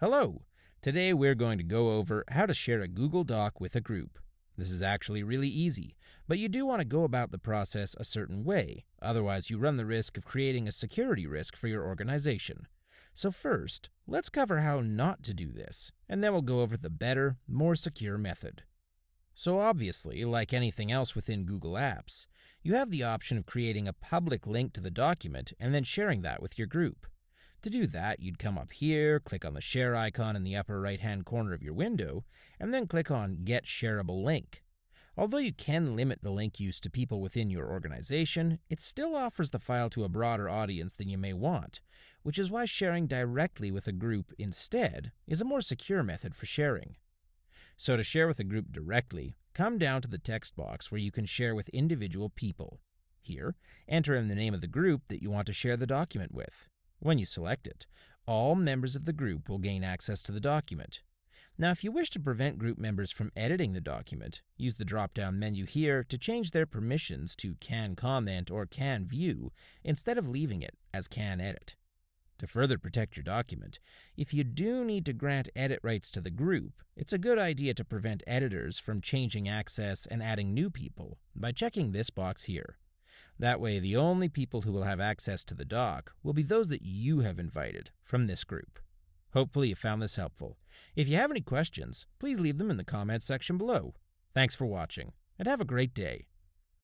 Hello! Today we're going to go over how to share a Google Doc with a group. This is actually really easy, but you do want to go about the process a certain way, otherwise you run the risk of creating a security risk for your organization. So first, let's cover how not to do this, and then we'll go over the better, more secure method. So obviously, like anything else within Google Apps, you have the option of creating a public link to the document and then sharing that with your group. To do that, you'd come up here, click on the share icon in the upper right-hand corner of your window, and then click on Get Shareable Link. Although you can limit the link use to people within your organization, it still offers the file to a broader audience than you may want, which is why sharing directly with a group instead is a more secure method for sharing. So to share with a group directly, come down to the text box where you can share with individual people. Here, enter in the name of the group that you want to share the document with. When you select it, all members of the group will gain access to the document. Now, if you wish to prevent group members from editing the document, use the drop-down menu here to change their permissions to Can Comment or Can View instead of leaving it as Can Edit. To further protect your document, if you do need to grant edit rights to the group, it's a good idea to prevent editors from changing access and adding new people by checking this box here. That way, the only people who will have access to the doc will be those that you have invited from this group. Hopefully you found this helpful. If you have any questions, please leave them in the comments section below. Thanks for watching, and have a great day.